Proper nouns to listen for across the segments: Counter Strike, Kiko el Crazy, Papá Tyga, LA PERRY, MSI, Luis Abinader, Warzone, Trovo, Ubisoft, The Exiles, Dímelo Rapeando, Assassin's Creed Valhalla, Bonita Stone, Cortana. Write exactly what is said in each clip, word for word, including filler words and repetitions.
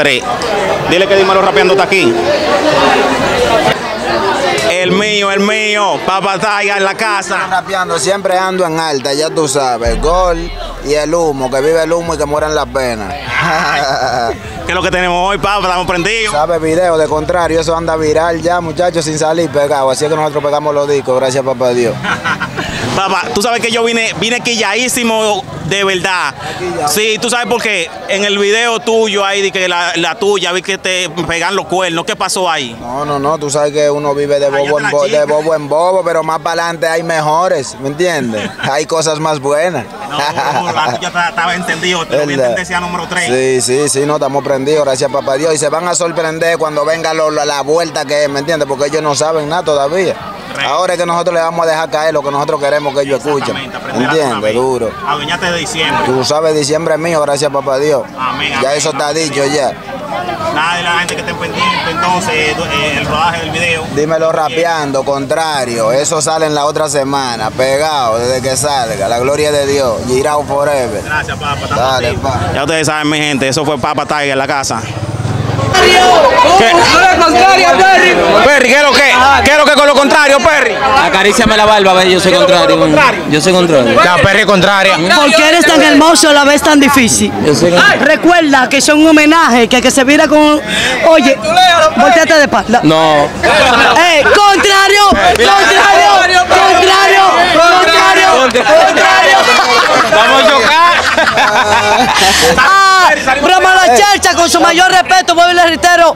Abinader. Dile que Dímelo Rapeando está aquí. El mío, el mío, Papá Tyga en la casa. Rapeando, siempre ando en alta, ya tú sabes. El gol y el humo, que vive el humo y que mueran las penas. ¿Qué es lo que tenemos hoy, papá? Estamos prendidos. Sabe, video, de contrario, eso anda viral ya, muchachos, sin salir pegado. Así es que nosotros pegamos los discos, gracias, papá Dios. Papá, tú sabes que yo vine, vine quilladísimo de verdad. Sí, tú sabes por qué. En el video tuyo ahí, de que la, la tuya, vi que te pegan los cuernos. ¿Qué pasó ahí? No, no, no, tú sabes que uno vive de bobo, en, bo de bobo en bobo, pero más para adelante hay mejores, ¿me entiendes? Hay cosas más buenas. No, la tuya estaba entendido, te decía número tres. Sí, sí, sí, no, estamos prendidos, gracias papá Dios. Y se van a sorprender cuando venga lo, la, la vuelta que es, ¿me entiendes? Porque ellos no saben nada todavía. Ahora es que nosotros le vamos a dejar caer lo que nosotros queremos que ellos escuchen. ¿Entiendes? Duro. Adueñate de diciembre. Tú sabes, diciembre es mío, gracias papá Dios. Amén, ya amén, eso amén, está amén. dicho ya. Nada de la gente que esté pendiente, entonces, eh, el rodaje del video. Dímelo Rapeando, contrario. Eso sale en la otra semana, pegado, desde que salga. La gloria de Dios. Girao forever. Gracias, papá. Dale, papá. Ya ustedes saben, mi gente, eso fue Papá Tyga en la casa. ¿Qué? Perry, ¿qué es lo que? ¿Qué es lo que con lo contrario, Perry? Acaríciame la barba, a ver, yo soy contrario. Yo soy contrario. Ya, Perry es contrario. ¿Por qué eres tan hermoso, la vez tan difícil? Recuerda que son un homenaje, que que se vira con... Oye, volteate de espalda. No. Eh, contrario, contrario, contrario, contrario, contrario. Vamos a chocar. Broma la chercha, con su mayor respeto, voy a ir al reitero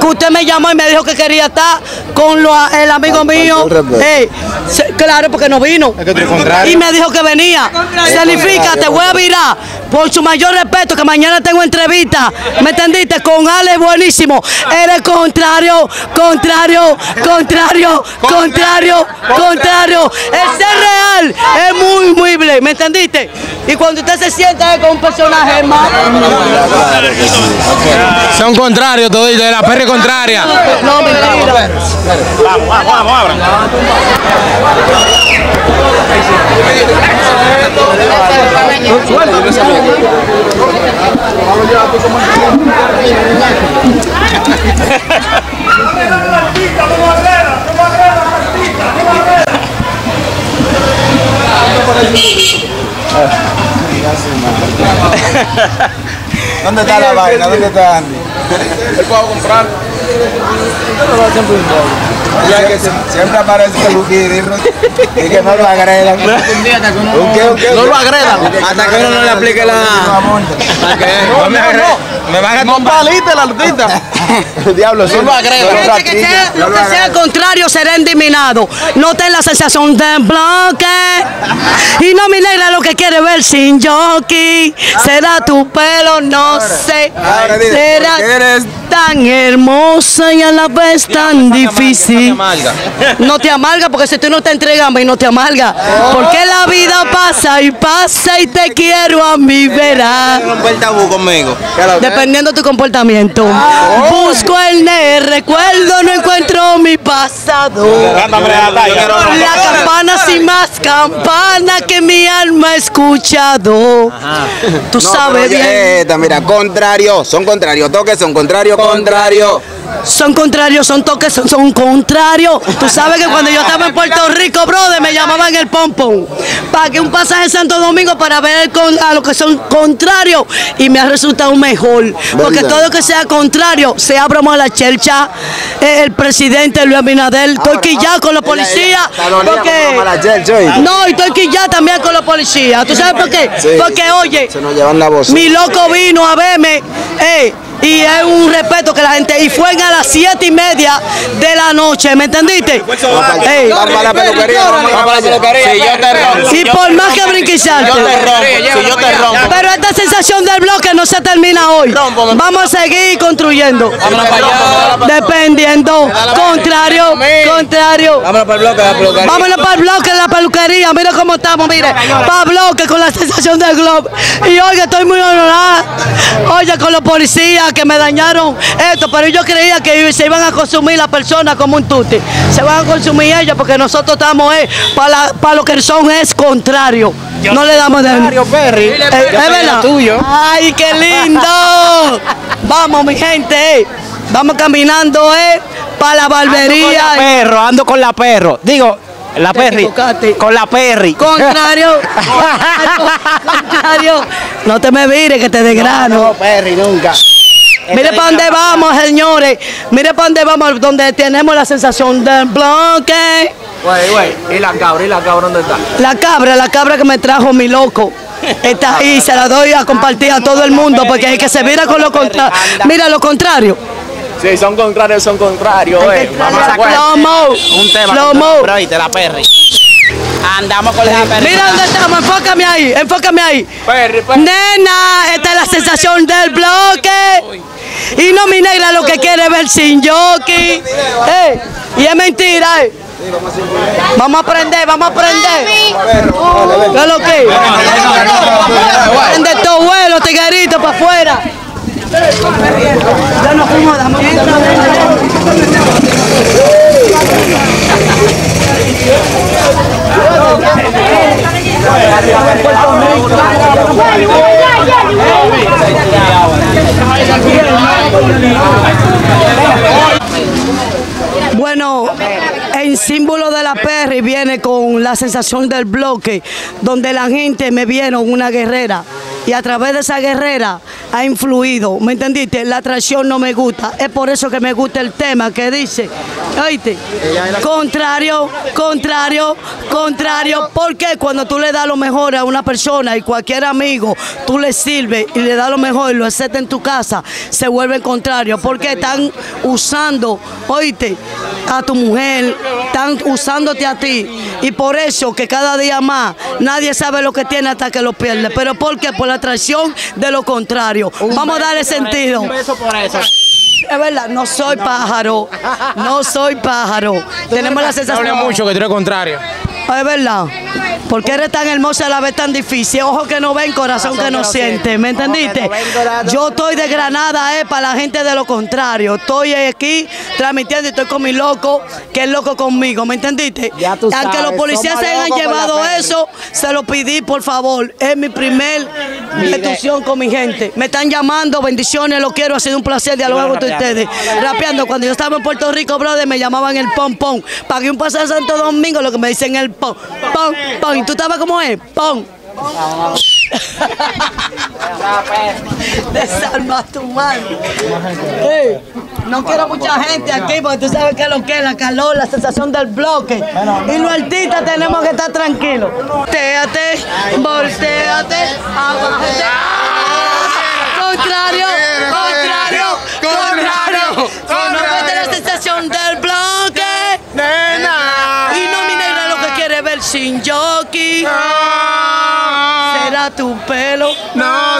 que usted me llamó y me dijo que quería estar con lo, el amigo al, mío. Al hey, se, claro, porque no vino. Es que y me dijo que venía. Significa, te voy a virar. Por su mayor respeto, que mañana tengo entrevista. ¿Me entendiste? Con Ale, buenísimo. Eres contrario, contrario, contrario, contrario, contrario. El ser real es muy, muy ble. ¿Me entendiste? Y cuando usted se sienta con un personaje hermano. Son contrarios todos, de la perra contraria. No, mentira. Vamos, vamos, vamos, abran. ¿Dónde está la vaina? ¿Dónde está Andy? ¿Qué puedo comprar? Siempre aparece peluquín y que no lo agredan. No lo agredan. Hasta que uno no le aplique la... No, me van a comprar la lutita. Diablo, no lo agredan. Lo que sea contrario será eliminado. No ten la sensación de bloque. Y no me negra lo que quiere ver sin jockey. Será tu pelo, no sé. Será tan hermosa y a la vez tan difícil. No te amarga, porque si tú no te entregas a mí, no te amarga. Porque la vida pasa y pasa y te quiero a mí, verás. Dependiendo de tu comportamiento. Busco el ne, recuerdo, no encuentro mi pasado. La campana sin más campana que mi alma ha escuchado. Tú sabes bien. Mira, contrario, son contrarios, toques son contrarios. Contrario. Son contrarios, son toques, son, son contrarios. Tú sabes que cuando yo estaba en Puerto Rico, brother, me llamaban el pompón. Pagué un pasaje en Santo Domingo para ver con, a lo que son contrarios y me ha resultado mejor. Porque ¿verdad? Todo lo que sea contrario, se abramos a la chercha, eh, el presidente Luis Abinader. Estoy quillado con los policías. Porque, no, y estoy quillado también con los policías. ¿Tú sabes por qué? Sí, porque, oye, se nos llevan la voz. Mi loco vino a verme. Eh, Y es un respeto que la gente... Y fue a las siete y media de la noche, ¿me entendiste? Vamos a la peluquería, vamos a la peluquería. Si yo te rompo... Y por más que brinquizarte... Yo te rompo, si yo te rompo... Pero esta sensación del bloque no se termina hoy. Vamos a seguir construyendo. Dependiendo. Contrario, contrario. Vámonos para el bloque, la peluquería. Vámonos para el bloque, la peluquería. Mira cómo estamos, mire. Para el bloque con la sensación del globo. Y oye, estoy muy honorada. Oye, con los policías... personas que me dañaron esto, pero yo creía que se iban a consumir las personas como un tuti. Se van a consumir ellas porque nosotros estamos eh, para pa lo que son es contrario. Yo no le damos de contrario, Perry. Eh, es verdad. Tuyo. Ay, qué lindo. Vamos, mi gente. Eh. Vamos caminando eh, para la barbería. Ando con la perro, ando con la perro. Digo. La Perry, con la Perry. Contrario, contrario. No te me vires que te desgrano. No, no, Perry, nunca. Mire para dónde vamos, señores. Mire para dónde vamos, donde tenemos la sensación del bloque. Güey, güey, ¿y la cabra? ¿Y la cabra dónde está? La cabra, la cabra que me trajo mi loco. Está ahí, se la doy a compartir a todo el mundo, porque hay que se mira con lo contrario. Mira lo contrario. Sí, son contrarios, son contrarios, eh. Vamos a sacar un tema. Pero ahí te la Perry. Andamos con la Perry. Mira dónde estamos, enfócame ahí, enfócame ahí. Perry, Perry. Nena, esta es la sensación del bloque. Y no mi negra lo que quiere ver sin jockey. Eh, y es mentira, eh. Vamos a aprender, vamos a aprender. ¿Qué es lo que? Prende tu vuelo, tiguerito, para afuera. Ya nos fuimos a la mierda. Bueno, el símbolo de la Perry viene con la sensación del bloque, donde la gente me vieron una guerrera y a través de esa guerrera ha influido, ¿me entendiste? La traición no me gusta, es por eso que me gusta el tema que dice, oíste, contrario, contrario, contrario, porque cuando tú le das lo mejor a una persona y cualquier amigo, tú le sirves y le das lo mejor y lo acepta en tu casa, se vuelve contrario, porque están usando, oíste, a tu mujer, están usándote a ti, y por eso que cada día más, nadie sabe lo que tiene hasta que lo pierde, pero ¿por qué? Por la traición de lo contrario. Un Vamos a darle sentido. Eso por eso. Es verdad, no soy no. pájaro. No soy pájaro. Tenemos la sensación. No hable mucho que tú eres contrario. Es verdad. Porque eres tan hermosa a la vez tan difícil. Ojo que no ven, corazón, corazón que no siente. ¿Me entendiste? No Yo estoy de Granada, eh, para la gente de lo contrario. Estoy aquí transmitiendo y estoy con mi loco, que es loco conmigo. ¿Me entendiste? Aunque sabes, los policías se hayan llevado eso, se lo pedí, por favor. Es mi primer institución con mi gente. Me están llamando, bendiciones, lo quiero. Ha sido un placer dialogar con ustedes. Rapeando, cuando yo estaba en Puerto Rico, brother, me llamaban el pom pom. Pagué un pasaje a Santo Domingo, lo que me dicen el pom, pom, pom. ¿Tú estabas como es? ¡Pon! Desarma tu mano. Hey, no quiero mucha gente aquí porque tú sabes que lo que es la calor, la sensación del bloque. Y los artistas tenemos que estar tranquilos. Volteate, volteate, abájate. Contrario, contrario, contrario. No me da la sensación del bloque. Sin jockey, no. Será tu pelo, no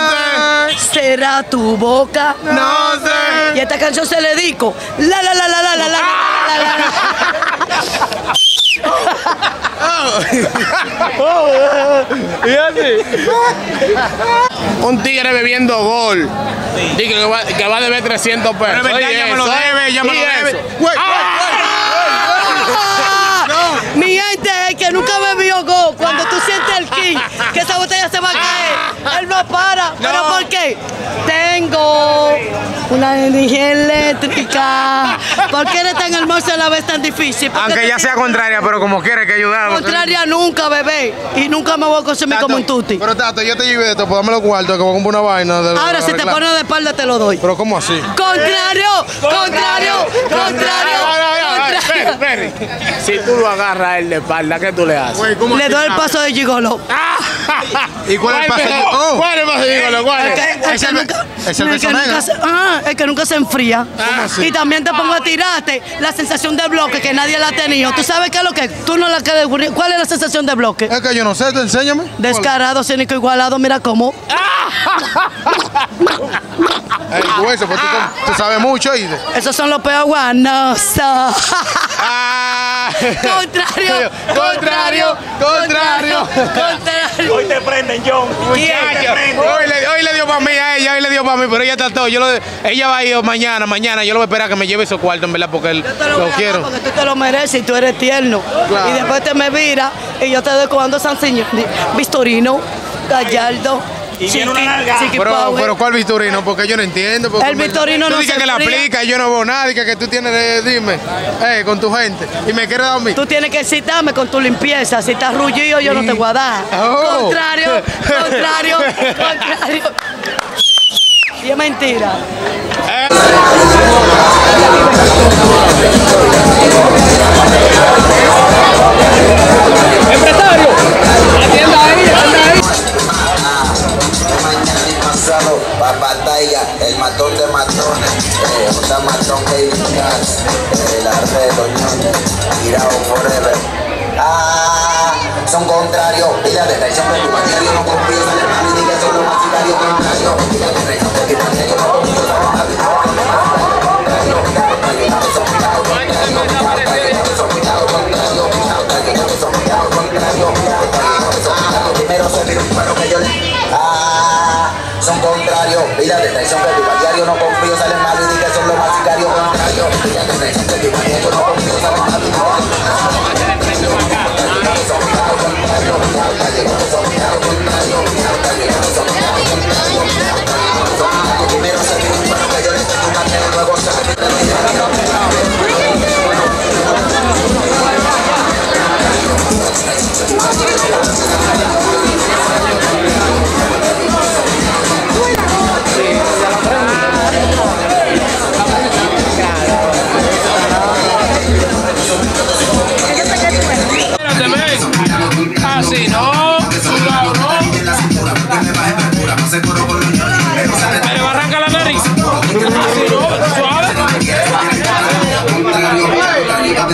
sé. Será tu boca, no sé. Y esta canción se le dedico. La la la la la la la la la la. Un tigre bebiendo gol. Tigre que va, que va a deber trescientos pesos. Oye, ya me lo debe, ya me lo debe. Mi gente es que nunca bebió gol. Cuando tú sientes el king, que esa botella se va a caer, él no para. No. ¿Pero por qué? Tengo una energía eléctrica. ¿Por qué eres tan hermosa a la vez tan difícil? Aunque ya sea contraria, pero como quieres que ayudamos. Contraria nunca, bebé. Y nunca me voy a consumir como un tuti. Pero Tato, yo te llevé esto, pues dame los cuartos, que voy a comprar una vaina. Ahora, si te pones de espalda, te lo doy. ¿Pero cómo así? Contrario, contrario, contrario, contrario. Si tú lo agarras a él de espalda, ¿qué tú le haces? Wey, le doy el paso de gigolo. ¿Y cuál es el paso de gigolo? ¿Cuál es el paso de gigolo? ¿Cuál es? El que, el que nunca, es el, el, que nunca se, ah, el que nunca se enfría. Ah, y también te pongo a tirarte la sensación de bloque que nadie la ha tenido. ¿Tú sabes qué es lo que? ¿Tú no la quieres? ¿Cuál es la sensación de bloque? Es que yo no sé, te enséñame. Descarado, cínico, igualado, mira cómo. El hueso, pues tú, tú sabes mucho. ¿Y? Esos son los peores guanosos. Contrario, contrario, contrario, contrario. Hoy te prenden, John. Muchachos, hoy le, hoy le dio para mí a ella, hoy le dio para mí, pero ella trató. Yo lo, ella va a ir mañana, mañana. Yo lo voy a esperar a que me lleve esos cuartos, en verdad, porque él, yo te lo, lo quiero. Porque tú te lo mereces y tú eres tierno. Claro. Y después te me vira y yo te doy cuando San Señor, Victorino, Gallardo. Y sí, una larga. Sí, pero, pero ¿cuál Victorino? Porque yo no entiendo. Porque el Victorino no dice que la aplica y yo no veo nada. Dice que tú tienes, eh, dime, eh, con tu gente. Y me quieres dar a mí. Tú tienes que excitarme con tu limpieza. Si estás rullido, yo no te voy a dar. Oh. Contrario, contrario, contrario. Y es mentira. Eh. Empresario, atienda ahí, atienda ahí. Papá Tyga, el matón de matones, eh, J. Matón que Cats, eh, la red de Doñones, tirado forever. Ah, son contrarios, y la detracción de tu material no confío en el mal y diga solo maquinario contrario. Y la detracción de tu material no confío en el mal y diga solo maquinario contrario. Primero se vio un paro que yo le... Ah, son contrarios, y la detención que tu diario no confío, salen mal y diga son los más sicarios contrarios. Y la detención que tu diario no confío, salen mal y diga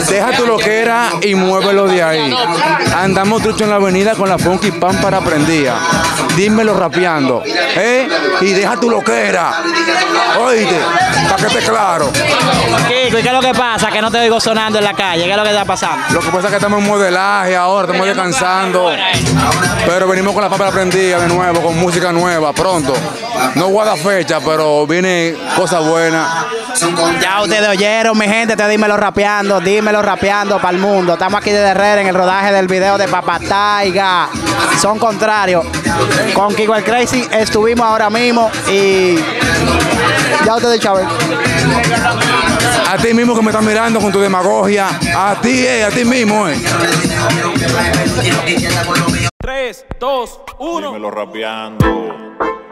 deja tu loquera y muévelo de ahí. Andamos trucho en la avenida con la funky pan para prendía. Dímelo rapeando, ¿eh? Y deja tu loquera. Oíste, para que te claro. Kiko, ¿y qué es lo que pasa? Que no te oigo sonando en la calle. ¿Qué es lo que está pasando? Lo que pasa es que estamos en modelaje ahora, estamos descansando. Pero venimos con la pan para prendida de nuevo, con música nueva, pronto. No guarda fecha, pero viene cosa buena. Ya ustedes oyeron, mi gente, te dímelo rapeando, dímelo rapeando para el mundo. Estamos aquí de Herrera en el rodaje del video de Papá Tyga. Son contrarios. Con Kiko el Crazy estuvimos ahora mismo y ya ustedes, Chávez. A ti mismo que me estás mirando con tu demagogia. A ti, eh, a ti mismo, eh. tres, dos, uno. Dímelo rapeando.